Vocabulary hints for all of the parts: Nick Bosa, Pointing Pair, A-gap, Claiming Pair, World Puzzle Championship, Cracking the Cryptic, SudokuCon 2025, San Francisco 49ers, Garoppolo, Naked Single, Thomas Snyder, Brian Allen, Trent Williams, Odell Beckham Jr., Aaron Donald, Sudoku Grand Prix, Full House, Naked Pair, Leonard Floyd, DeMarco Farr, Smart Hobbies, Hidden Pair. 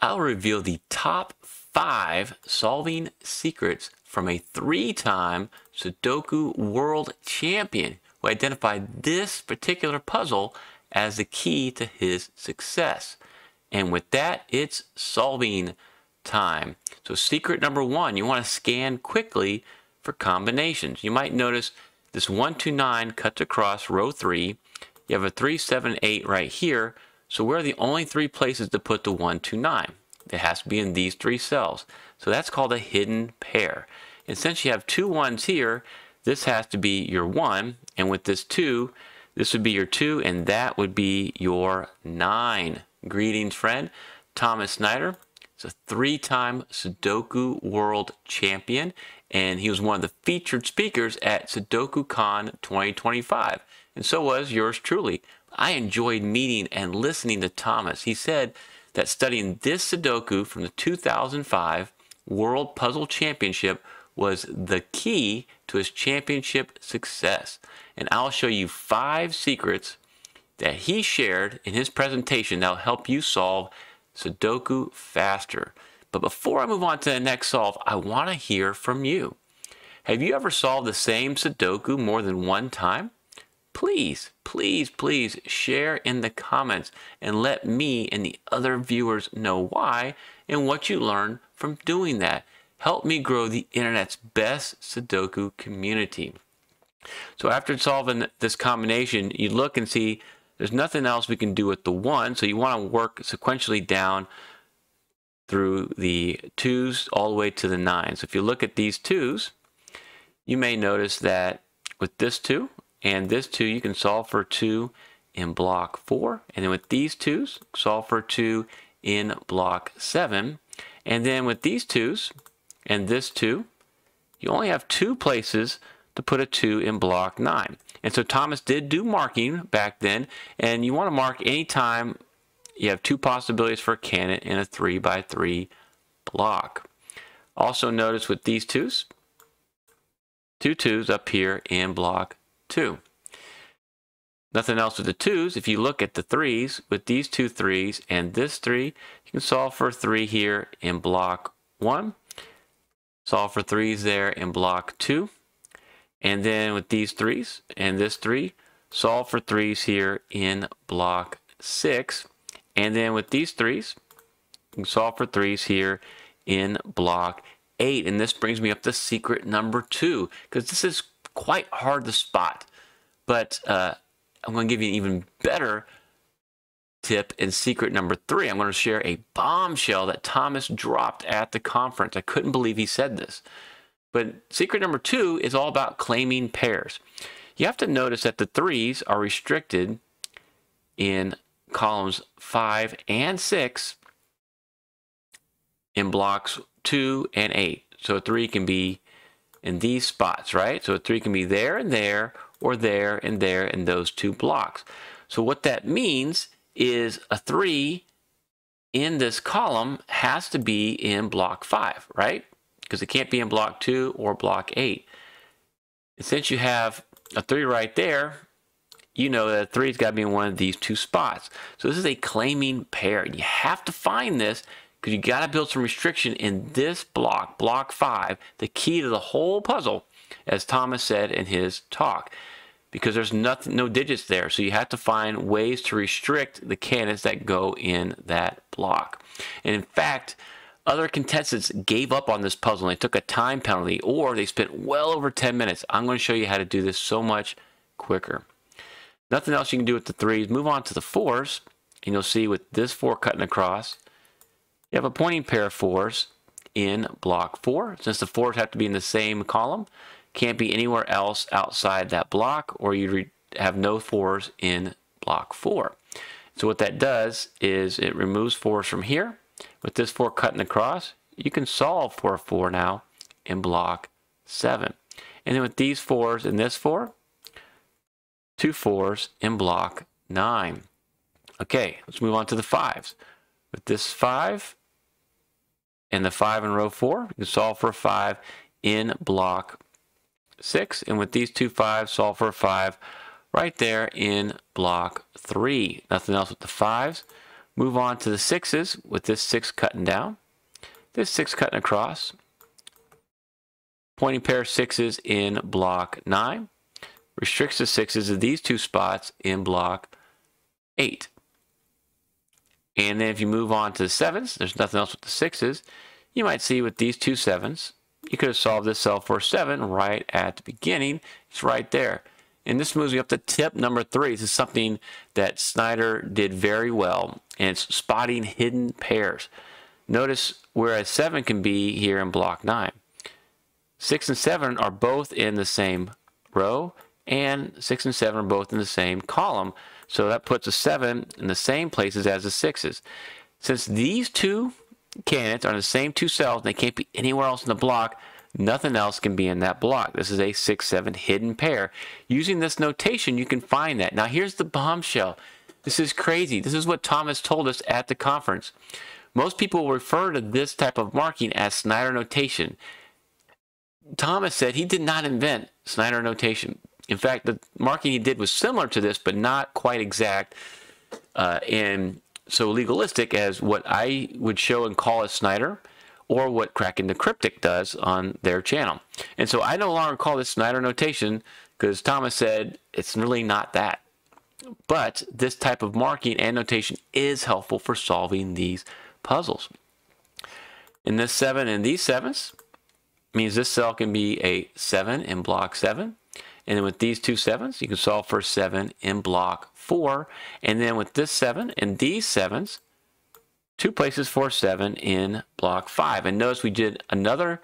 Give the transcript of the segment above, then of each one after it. I'll reveal the top 5 solving secrets from a 3-time Sudoku World Champion who identified this particular puzzle as the key to his success. And with that, it's solving time. So secret number 1, you want to scan quickly for combinations. You might notice this 129 cuts across row 3. You have a 378 right here. So where are the only 3 places to put the 129? It has to be in these 3 cells. So that's called a hidden pair. And since you have 2 1s here, this has to be your 1. And with this 2, this would be your 2, and that would be your 9. Greetings, friend. Thomas Snyder is a 3-time Sudoku World Champion, and he was one of the featured speakers at SudokuCon 2025. And so was yours truly. I enjoyed meeting and listening to Thomas. He said that studying this Sudoku from the 2005 World Puzzle Championship was the key to his championship success. And I'll show you 5 secrets that he shared in his presentation that'll help you solve Sudoku faster. But before I move on to the next solve, I want to hear from you. Have you ever solved the same Sudoku more than 1 time? Please, please, please share in the comments and let me and the other viewers know why and what you learned from doing that. Help me grow the internet's best Sudoku community. So after solving this combination, you look and see there's nothing else we can do with the 1, so you want to work sequentially down through the 2s all the way to the 9s. So if you look at these 2s, you may notice that with this 2, and this 2, you can solve for 2 in block 4. And then with these 2s, solve for 2 in block 7. And then with these 2s and this 2, you only have 2 places to put a 2 in block 9. And so Thomas did do marking back then. And you want to mark any time you have 2 possibilities for a candidate in a 3x3 block. Also notice with these 2s, 2 2s up here in block 2. Nothing else with the 2s. If you look at the 3s, with these 2 3s and this 3, you can solve for 3 here in block 1. Solve for 3s there in block 2. And then with these 3s and this 3, solve for 3s here in block 6. And then with these 3s, you can solve for 3s here in block 8. And this brings me up to secret number 2, because this is quite hard to spot, but I'm going to give you an even better tip in secret number 3. I'm going to share a bombshell that Thomas dropped at the conference. I couldn't believe he said this. But secret number 2 is all about claiming pairs. You have to notice that the 3s are restricted in columns 5 and 6 in blocks 2 and 8. So a 3 can be in these spots, right? So a 3 can be there and there, or there and there in those 2 blocks. So what that means is a 3 in this column has to be in block 5, right? Because it can't be in block 2 or block 8. And since you have a 3 right there, you know that a 3's got to be in one of these 2 spots. So this is a claiming pair. You have to find this, because you got to build some restriction in this block, block 5, the key to the whole puzzle, as Thomas said in his talk, because there's nothing, no digits there. So you have to find ways to restrict the candidates that go in that block. And in fact, other contestants gave up on this puzzle and they took a time penalty, or they spent well over 10 minutes. I'm going to show you how to do this so much quicker. Nothing else you can do with the 3s. Move on to the 4s, and you'll see with this 4 cutting across, you have a pointing pair of 4s in block 4. Since the 4s have to be in the same column, can't be anywhere else outside that block, or you have no 4s in block 4. So what that does is it removes 4s from here. With this 4 cutting across, you can solve for a 4 now in block 7. And then with these 4s and this 4, 2 4s in block 9. Okay, let's move on to the 5s. With this 5 and the 5 in row 4, you can solve for a 5 in block 6. And with these 2 5s, solve for a 5 right there in block 3. Nothing else with the 5s. Move on to the sixes with this six cutting down, this six cutting across, pointing pair of sixes in block 9, restricts the sixes of these two spots in block 8. And then if you move on to the sevens, there's nothing else with the sixes. You might see with these two sevens, you could have solved this cell for 7 right at the beginning. It's right there. And this moves me up to tip number 3. This is something that Snyder did very well, and it's spotting hidden pairs. Notice whereas 7 can be here in block 9. 6 and 7 are both in the same row, and 6 and 7 are both in the same column. So that puts a 7 in the same places as the 6s. Since these two candidates are in the same two cells, and they can't be anywhere else in the block, nothing else can be in that block. This is a 6-7 hidden pair. Using this notation, you can find that. Now here's the bombshell. This is crazy. This is what Thomas told us at the conference. Most people refer to this type of marking as Snyder notation. Thomas said he did not invent Snyder notation. In fact, the marking he did was similar to this, but not quite exact and so legalistic as what I would show and call as Snyder, or what Cracking the Cryptic does on their channel. And so I no longer call this Snyder notation because Thomas said it's really not that. But this type of marking and notation is helpful for solving these puzzles. In this 7 and these 7s, means this cell can be a 7 in block 7. And then with these two 7s, you can solve for 7 in block 4. And then with this 7 and these 7s, two places for 7 in block 5. And notice we did another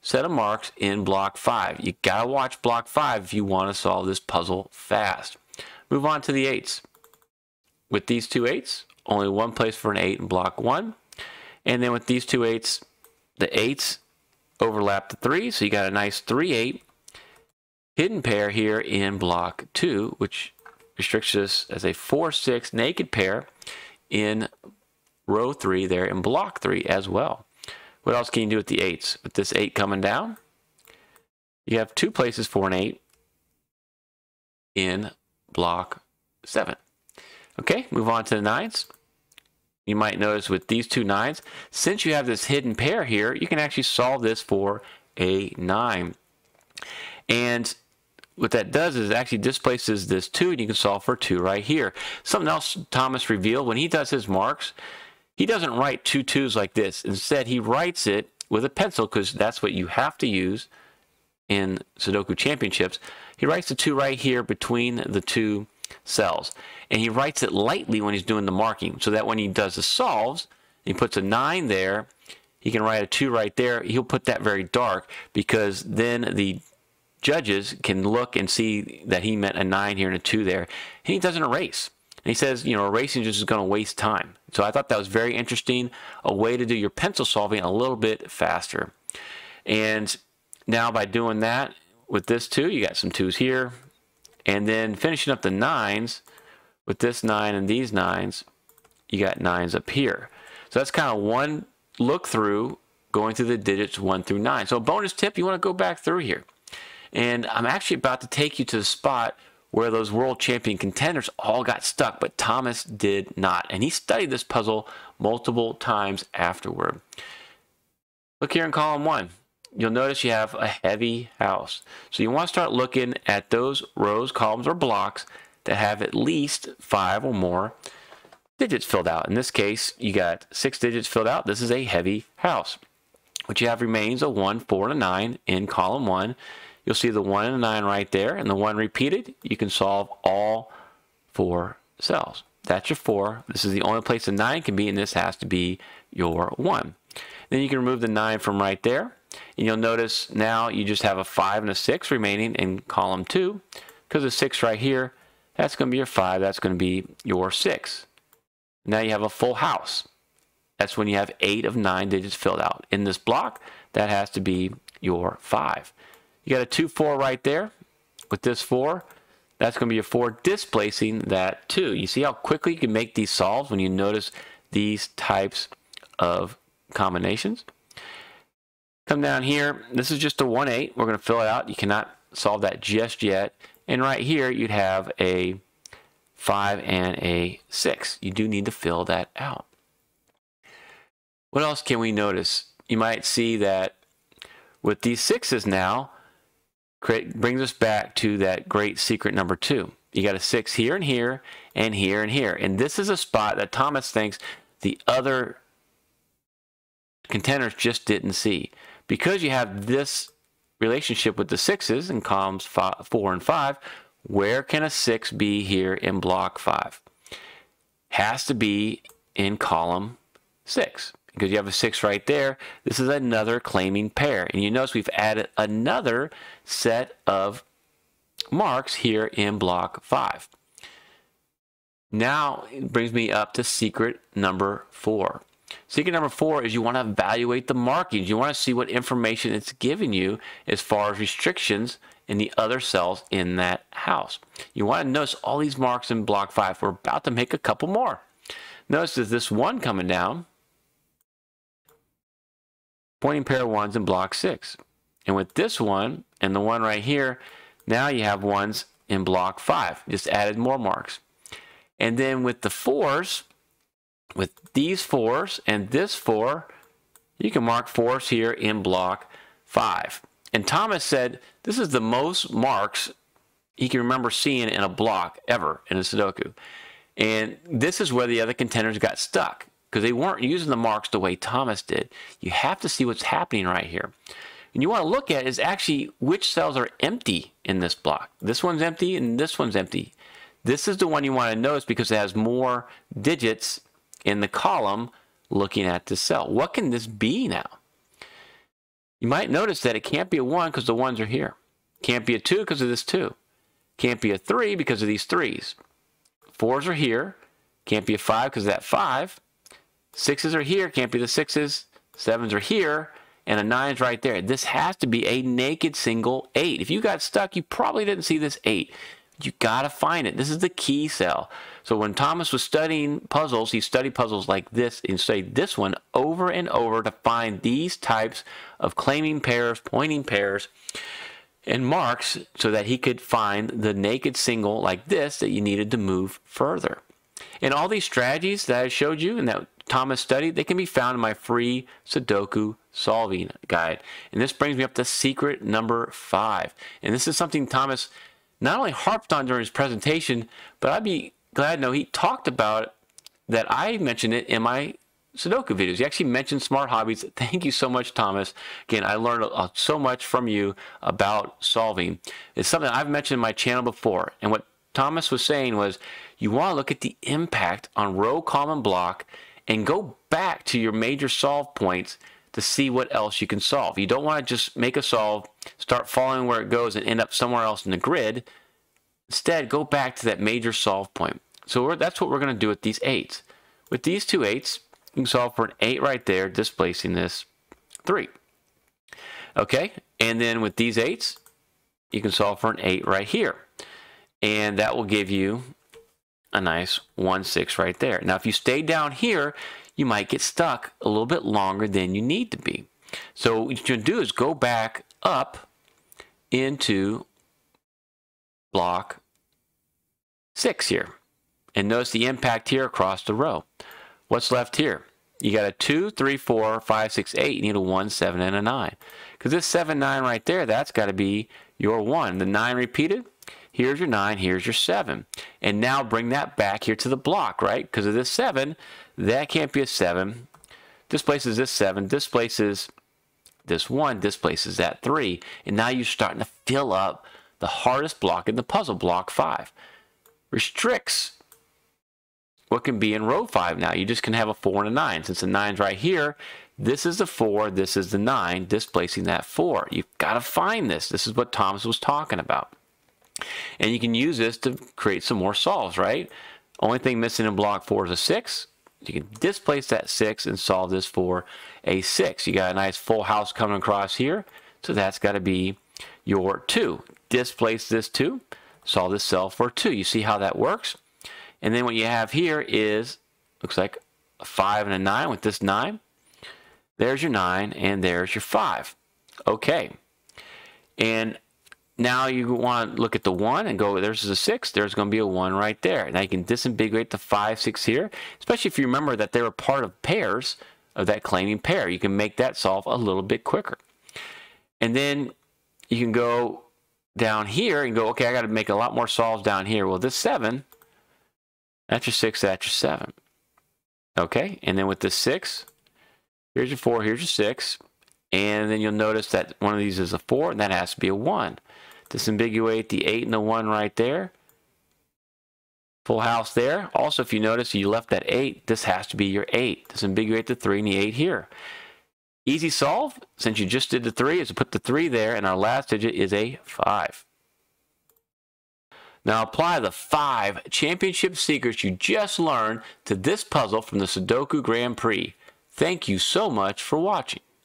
set of marks in block 5. You gotta watch block 5 if you want to solve this puzzle fast. Move on to the 8s. With these two 8s, only one place for an 8 in block 1. And then with these two 8s, the 8s overlap the 3, so you got a nice 3-8 hidden pair here in block 2, which restricts us as a 4-6 naked pair in row 3 there in block 3 as well. What else can you do with the 8s? With this 8 coming down, you have two places for an 8 in block 7. Okay, move on to the 9s. You might notice with these two 9s, since you have this hidden pair here, you can actually solve this for a 9. And what that does is it actually displaces this 2, and you can solve for 2 right here. Something else Thomas revealed, when he does his marks, he doesn't write two 2s like this. Instead, he writes it with a pencil because that's what you have to use in Sudoku Championships. He writes the 2 right here between the two cells, and he writes it lightly when he's doing the marking, so that when he does the solves, he puts a 9 there, he can write a 2 right there. He'll put that very dark because then the judges can look and see that he meant a 9 here and a 2 there, and he doesn't erase. And he says, you know, erasing just is going to waste time. So I thought that was very interesting, a way to do your pencil solving a little bit faster. And now by doing that with this 2, you got some 2s here, and then finishing up the 9s with this 9 and these 9s, you got 9s up here. So that's kind of one look through, going through the digits 1 through 9. So a bonus tip, you want to go back through here. And I'm actually about to take you to the spot where those world champion contenders all got stuck, but Thomas did not. And he studied this puzzle multiple times afterward. Look here in column 1. You'll notice you have a heavy house. So you want to start looking at those rows, columns, or blocks that have at least 5 or more digits filled out. In this case, you got 6 digits filled out. This is a heavy house. What you have remains a 1, 4, and a 9 in column 1. You'll see the 1 and the 9 right there, and the 1 repeated. You can solve all 4 cells. That's your 4. This is the only place the 9 can be, and this has to be your 1. Then you can remove the 9 from right there. And you'll notice now you just have a 5 and a 6 remaining in column 2, because the 6 right here, that's going to be your 5, that's going to be your 6. Now you have a full house. That's when you have 8 of 9 digits filled out. In this block, that has to be your 5. You got a 2-4 right there with this 4. That's going to be your 4 displacing that 2. You see how quickly you can make these solves when you notice these types of combinations. Come down here, this is just a 1-8. We're going to fill it out. You cannot solve that just yet. And right here, you'd have a 5 and a 6. You do need to fill that out. What else can we notice? You might see that with these 6s now, brings us back to that great secret number 2. You got a 6 here and here and here and here. And this is a spot that Thomas thinks the other contenders just didn't see. Because you have this relationship with the 6s in columns 4 and 5, where can a 6 be here in block 5? Has to be in column 6. Because you have a 6 right there, this is another claiming pair. And you notice we've added another set of marks here in block 5. Now it brings me up to secret number 4. Secret number 4 is you want to evaluate the markings. You want to see what information it's giving you as far as restrictions in the other cells in that house. You want to notice all these marks in block 5. We're about to make a couple more. Notice there's this one coming down, pointing pair of 1s in block 6. And with this one and the one right here, now you have 1s in block 5. Just added more marks. And then with the 4s, with these 4s and this 4, you can mark 4s here in block 5. And Thomas said this is the most marks he can remember seeing in a block ever in a Sudoku. And this is where the other contenders got stuck, because they weren't using the marks the way Thomas did. You have to see what's happening right here. And you want to look at is actually which cells are empty in this block. This one's empty and this one's empty. This is the one you want to notice because it has more digits in the column looking at this cell. What can this be now? You might notice that it can't be a 1 because the 1s are here. Can't be a 2 because of this 2. Can't be a 3 because of these 3s. 4s are here. Can't be a 5 because of that 5. 6s are here, can't be the 6s. 7s are here, and a 9's right there. This has to be a naked single 8. If you got stuck, you probably didn't see this 8. You gotta find it. This is the key cell. So when Thomas was studying puzzles, he studied puzzles like this and studied this one over and over to find these types of claiming pairs, pointing pairs, and marks so that he could find the naked single like this that you needed to move further. And all these strategies that I showed you and that Thomas studied, they can be found in my free Sudoku solving guide. And this brings me up to secret number 5. And this is something Thomas not only harped on during his presentation, but I'd be glad to know he talked about it, that I mentioned it in my Sudoku videos. He actually mentioned Smart Hobbies. Thank you so much, Thomas. Again, I learned so much from you about solving. It's something I've mentioned in my channel before. And what Thomas was saying was you want to look at the impact on row, column, block, and go back to your major solve points to see what else you can solve. You don't want to just make a solve, start following where it goes, and end up somewhere else in the grid. Instead, go back to that major solve point. So that's what we're going to do with these 8s. With these two 8s, you can solve for an 8 right there, displacing this 3. Okay, and then with these 8s, you can solve for an 8 right here. And that will give you a nice 1-6 right there. Now, if you stay down here, you might get stuck a little bit longer than you need to be. So what you're going to do is go back up into block 6 here. And notice the impact here across the row. What's left here? You got a 2, 3, 4, 5, 6, 8. You need a 1, 7, and a 9. Because this 7, 9 right there, that's got to be your 1. The 9 repeated. Here's your 9, here's your 7. And now bring that back here to the block, right? Because of this 7, that can't be a 7. Displaces this 7, displaces this 1, displaces that 3. And now you're starting to fill up the hardest block in the puzzle, block 5. Restricts what can be in row 5 now. You just can have a 4 and a 9. Since the 9's right here, this is the 4, this is the 9, displacing that 4. You've got to find this. This is what Thomas was talking about. And you can use this to create some more solves, right? Only thing missing in block 4 is a 6. You can displace that 6 and solve this for a 6. You got a nice full house coming across here. So that's got to be your 2. Displace this 2. Solve this cell for 2. You see how that works? And then what you have here is, looks like a 5 and a 9 with this 9. There's your 9 and there's your 5. Okay. And Now you want to look at the 1 and go, there's a 6, there's going to be a 1 right there. Now you can disambiguate the 5, 6 here, especially if you remember that they were part of pairs of that claiming pair. You can make that solve a little bit quicker. And then you can go down here and go, okay, I got to make a lot more solves down here. Well, this 7, that's your 6, that's your 7. Okay, and then with this 6, here's your 4, here's your 6. And then you'll notice that one of these is a 4, and that has to be a 1. Disambiguate the 8 and the 1 right there. Full house there. Also, if you notice you left that 8, this has to be your 8. Disambiguate the 3 and the 8 here. Easy solve, since you just did the 3, is to put the 3 there, and our last digit is a 5. Now apply the 5 championship secrets you just learned to this puzzle from the Sudoku Grand Prix. Thank you so much for watching.